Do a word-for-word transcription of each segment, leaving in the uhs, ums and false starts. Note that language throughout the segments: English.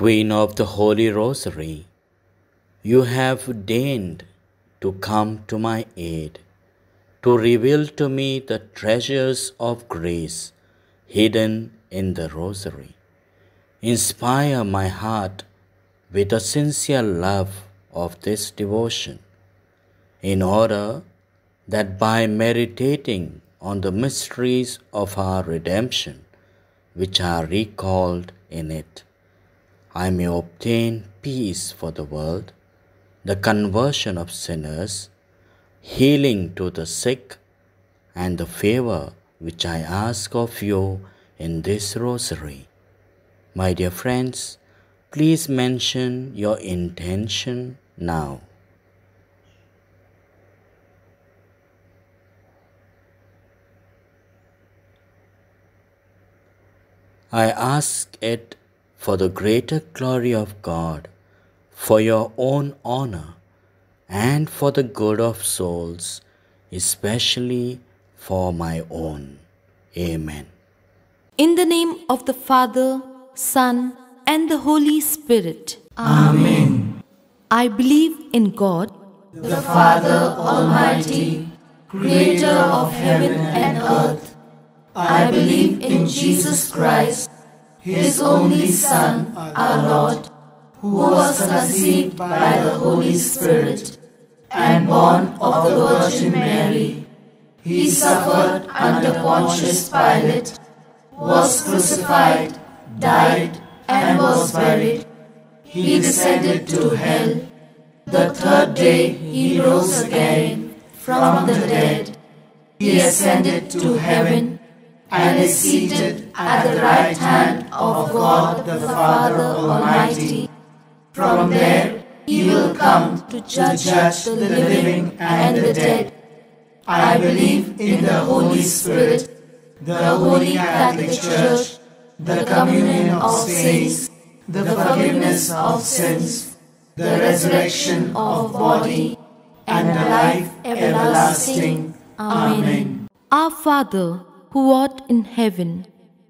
Queen of the Holy Rosary, you have deigned to come to my aid, to reveal to me the treasures of grace hidden in the Rosary. Inspire my heart with a sincere love of this devotion, in order that by meditating on the mysteries of our redemption, which are recalled in it, I may obtain peace for the world, the conversion of sinners, healing to the sick, and the favor which I ask of you in this Rosary. My dear friends, please mention your intention now. I ask it for the greater glory of God, for your own honor, and for the good of souls, especially for my own. Amen. In the name of the Father, Son, and the Holy Spirit. Amen. I believe in God, the Father Almighty, Creator of heaven and earth. I believe in Jesus Christ, His only Son, our Lord, who was conceived by the Holy Spirit and born of the Virgin Mary. He suffered under Pontius Pilate, was crucified, died, and was buried. He descended to hell. The third day he rose again from the dead. He ascended to heaven and is seated at the right hand of God the Father Almighty. From there he will come to judge the living and the dead. I believe in the Holy Spirit, the Holy Catholic Church, the communion of saints, the forgiveness of sins, the resurrection of body, and the life everlasting. Amen. Our Father, who art in heaven,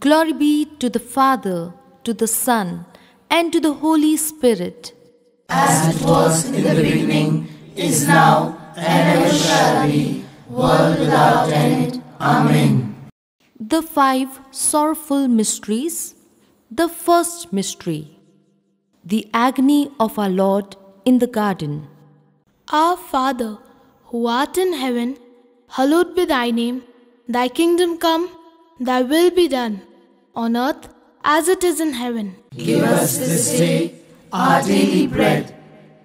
Glory be to the Father, to the Son, and to the Holy Spirit. As it was in the beginning, is now, and ever shall be, world without end. Amen. The five sorrowful mysteries. The first mystery, the agony of our Lord in the garden. Our Father, who art in heaven, hallowed be thy name. Thy kingdom come, thy will be done, on earth as it is in heaven. Give us this day our daily bread,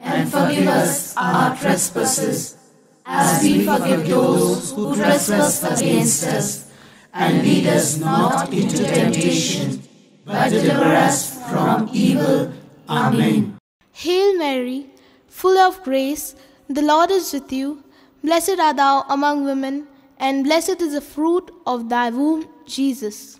and forgive us our trespasses, as we forgive those who trespass against us. And lead us not into temptation, but deliver us from evil. Amen. Hail Mary, full of grace, the Lord is with you. Blessed art thou among women, and blessed is the fruit of thy womb, Jesus.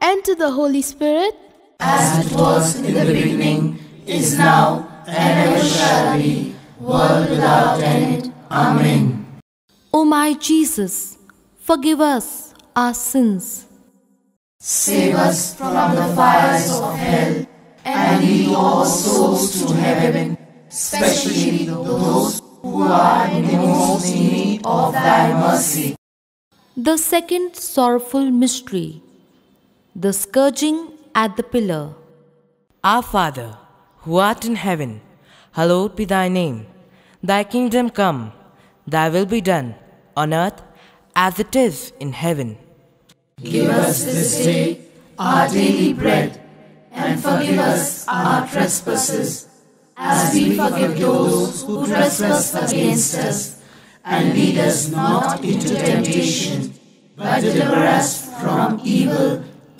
and to the Holy Spirit, as it was in the beginning, is now, and ever shall be, world without end. Amen. O my Jesus, forgive us our sins. Save us from the fires of hell, and lead all souls to heaven, especially those who are in the most need of thy mercy. The second sorrowful mystery, the scourging at the pillar. Our Father, who art in heaven, hallowed be thy name. Thy kingdom come, thy will be done, on earth as it is in heaven. Give us this day our daily bread, and forgive us our trespasses, as we forgive those who trespass against us. And lead us not into temptation, but deliver us from evil.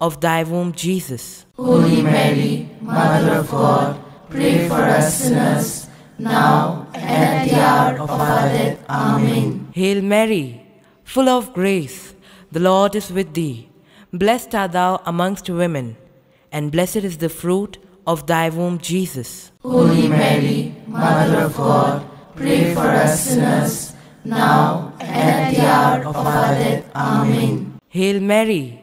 of thy womb, Jesus. Holy Mary, Mother of God, pray for us sinners, now and at the hour of our death. Amen. Hail Mary, full of grace, the Lord is with thee. Blessed art thou amongst women, and blessed is the fruit of thy womb, Jesus. Holy Mary, Mother of God, pray for us sinners, now and at the hour of our death. Amen. Hail Mary,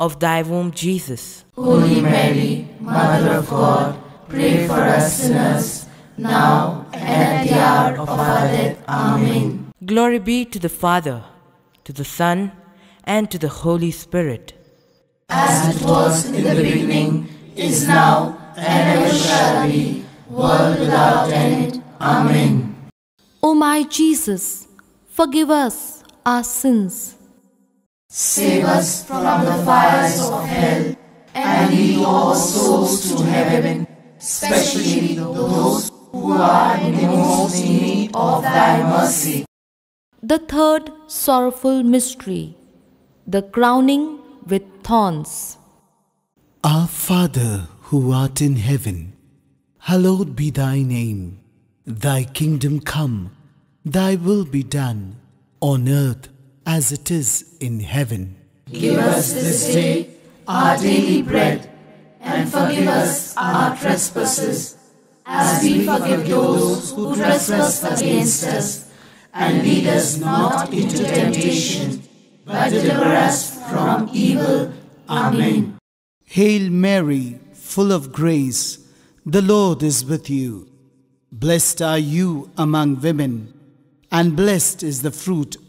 of thy womb, Jesus. Holy Mary, Mother of God, pray for us sinners, now and at the hour of our death. Amen. Glory be to the Father, to the Son, and to the Holy Spirit. As it was in the beginning, is now, and ever shall be, world without end. Amen. O my Jesus, forgive us our sins. Save us from the fires of hell, and lead all souls to heaven, especially those who are in the most need of thy mercy. The third sorrowful mystery, the crowning with thorns. Our Father, who art in heaven, hallowed be thy name. Thy kingdom come, thy will be done, on earth as it is in heaven. Give us this day our daily bread, and forgive us our trespasses, as we forgive those who trespass against us. And lead us not into temptation, but deliver us from evil. Amen. Hail Mary, full of grace, the Lord is with you. Blessed are you among women, and blessed is the fruit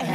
and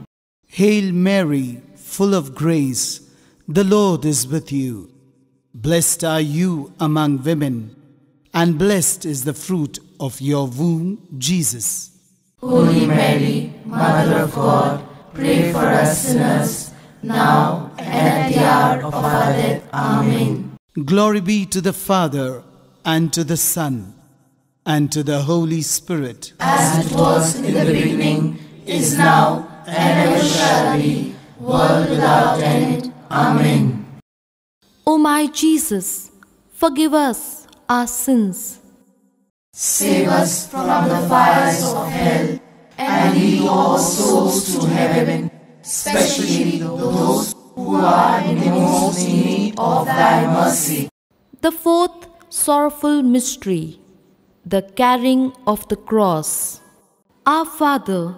Hail Mary, full of grace, the Lord is with you. Blessed are you among women, and blessed is the fruit of your womb, Jesus. Holy Mary, Mother of God, pray for us sinners, now and at the hour of our death. Amen. Glory be to the Father, and to the Son, and to the Holy Spirit. As it was in the beginning, is now, and ever shall be, world without end. Amen. O my Jesus, forgive us our sins. Save us from the fires of hell, and lead all souls to heaven, especially those who are in the most need of thy mercy. The fourth sorrowful mystery, the carrying of the cross. Our Father,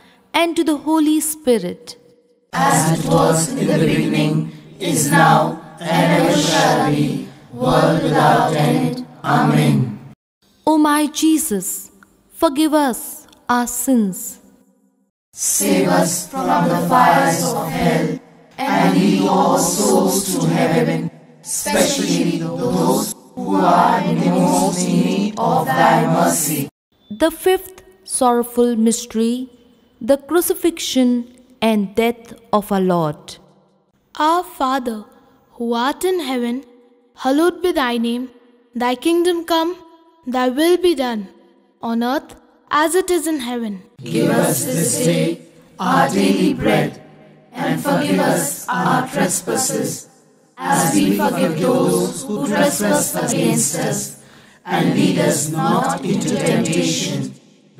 and to the Holy Spirit. As it was in the beginning, is now, and ever shall be, world without end. Amen. O my Jesus, forgive us our sins. Save us from the fires of hell, and lead all souls to heaven, especially those who are in the most need of thy mercy. The fifth sorrowful mystery, the crucifixion and death of our Lord. Our Father, who art in heaven, hallowed be thy name. Thy kingdom come, thy will be done, on earth as it is in heaven. Give us this day our daily bread, and forgive us our trespasses, as we forgive those who trespass against us. And lead us not into temptation,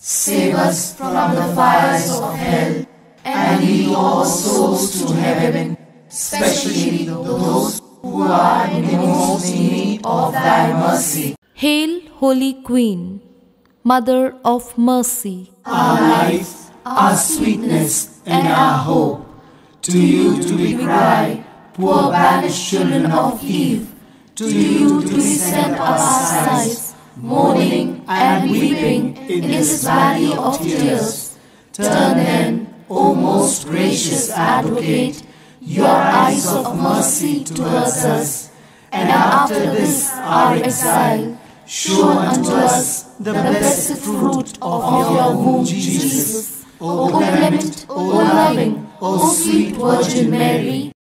Save us from the fires of hell, and lead all souls to heaven, especially those who are in the most need of thy mercy. Hail, Holy Queen, Mother of Mercy, our life, our sweetness, and our hope. To you do we cry, poor banished children of Eve. To you do we send our sighs, mourning and weeping in this valley of tears. Turn then, O most gracious Advocate, your eyes of mercy towards us, and after this our exile, show unto us the blessed fruit of your womb, Jesus. O clement, O loving, O sweet Virgin Mary.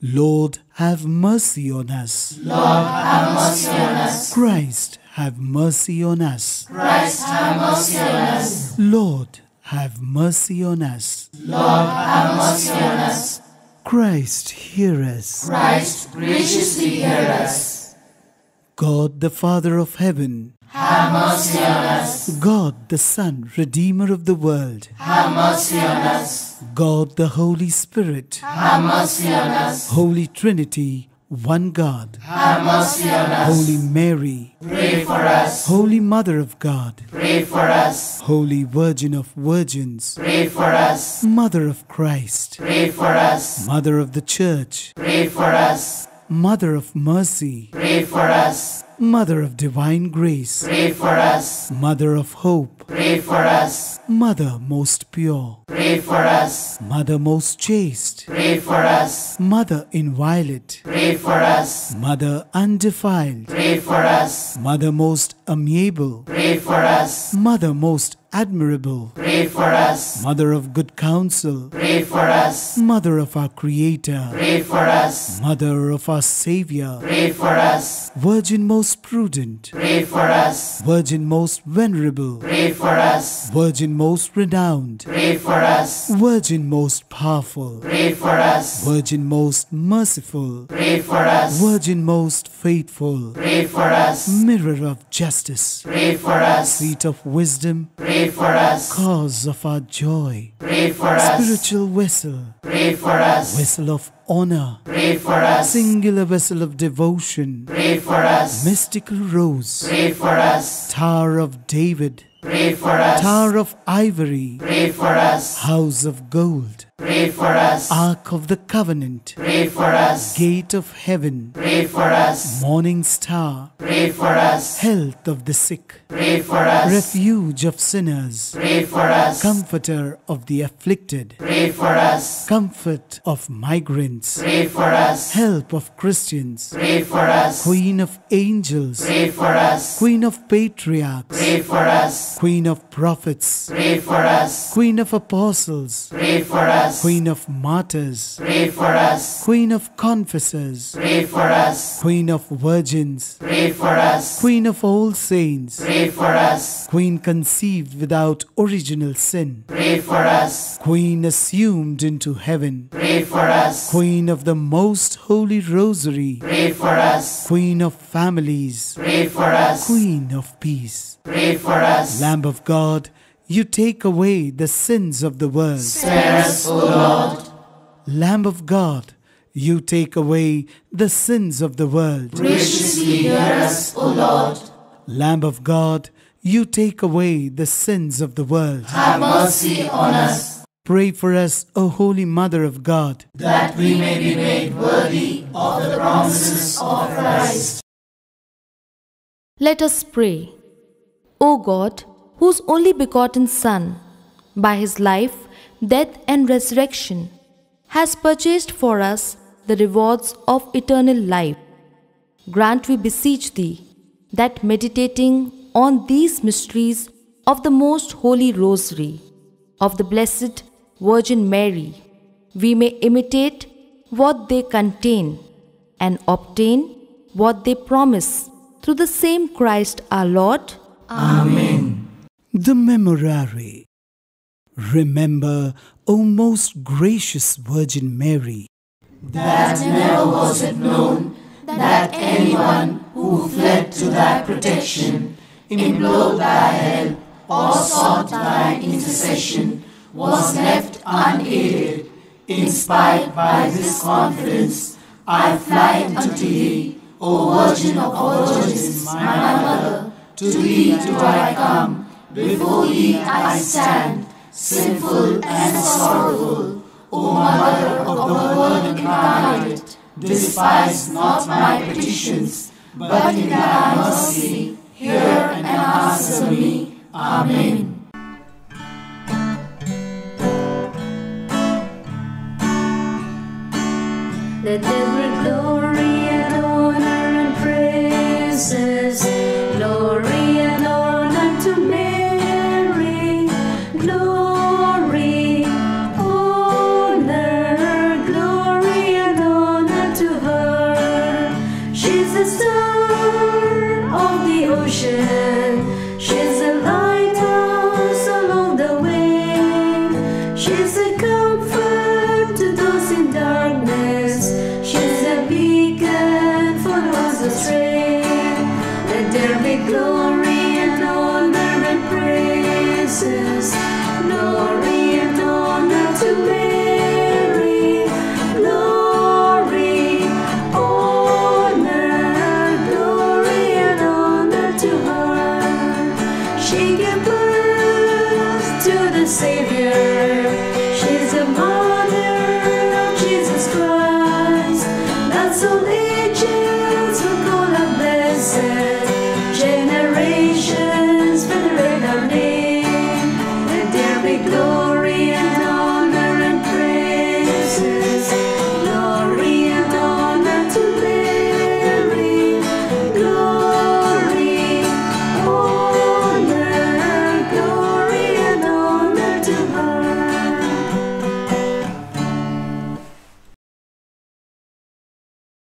Lord, have mercy on us. Lord, have mercy on us. Christ, have mercy on us. Christ, have mercy on us. Lord, have mercy on us. Lord, have mercy on us. Christ, hear us. Christ, graciously hear us. God, the Father of heaven, have mercy on us. God, the Son, Redeemer of the world, have mercy on us. God, the Holy Spirit, have mercy on us. Holy Trinity, one God, have mercy on us. Holy Mary, pray for us. Holy Mother of God, pray for us. Holy Virgin of Virgins, pray for us. Mother of Christ, pray for us. Mother of the Church, pray for us. Mother of Mercy, pray for us. Mother of Divine Grace, pray for us. Mother of Hope, pray for us. Mother most pure, pray for us. Mother most chaste, pray for us. Mother inviolate, pray for us. Mother undefiled, pray for us. Mother most amiable, pray for us. Mother most admirable, pray for us. Mother of good counsel, pray for us. Mother of our Creator, pray for us. Mother of our Savior, pray for us. Virgin most prudent, pray for us. Virgin most venerable, pray for us. Virgin most renowned, pray for us. Virgin most powerful, pray for us. Virgin most merciful, pray for us. Virgin most faithful, pray for us. Mirror of justice, pray for us. Seat of wisdom, pray Pray for us. Cause of our joy, pray for us. Spiritual vessel, pray for us. Vessel of honor, pray for us. Singular vessel of devotion, pray for us. Mystical rose, pray for us. Tower of David, pray for us. Tower of Ivory, pray for us. House of Gold, pray for us. Ark of the Covenant, pray for us. Gate of Heaven, pray for us. Morning Star, pray for us. Health of the sick, pray for us. Refuge of sinners, pray for us. Comforter of the afflicted, pray for us. Comfort of migrants, pray for us. Help of Christians, pray for us. Queen of angels, pray for us. Queen of patriarchs, pray for us. Queen of prophets, pray for us. Queen of apostles, pray for us. Queen of martyrs, pray for us. Queen of confessors, pray for us. Queen of virgins, pray for us. Queen of all saints, pray for us. Queen conceived without original sin, pray for us. Queen assumed into heaven, pray for us. Queen of the most holy rosary, pray for us. Queen of families, pray for us. Queen of peace, pray for us. Lamb of God, you take away the sins of the world, spare us, O Lord. Lamb of God, you take away the sins of the world, graciously hear us, O Lord. Lamb of God, you take away the sins of the world, have mercy on us. Pray for us, O Holy Mother of God, that we may be made worthy of the promises of Christ. Let us pray. O God, whose only begotten Son, by his life, death and resurrection, has purchased for us the rewards of eternal life, grant, we beseech thee, that meditating on these mysteries of the most holy rosary of the Blessed Virgin Mary, we may imitate what they contain and obtain what they promise, through the same Christ our Lord. Amen. The Memorare. Remember, O most gracious Virgin Mary, that never was it known that anyone who fled to thy protection, implored thy help, or sought thy intercession, was left unaided. Inspired by this confidence, I fly unto thee, O Virgin of all virgins, my mother. To thee do I come, before thee I stand, sinful and sorrowful. O Mother of the Word incarnate, despise not my petitions, but in thy mercy hear and answer me. Amen. Let every glory and honor and praises, glory and honor to Mary, glory, honor, glory and honor to her. She's the star of the ocean, she's the lighthouse along the way, she's the comfort to those in darkness. Let there be glory and honor and praises, glory and honor to Mary, glory, honor, glory and honor to her. She gave birth to the Savior, she's the mother of Jesus Christ. That's all.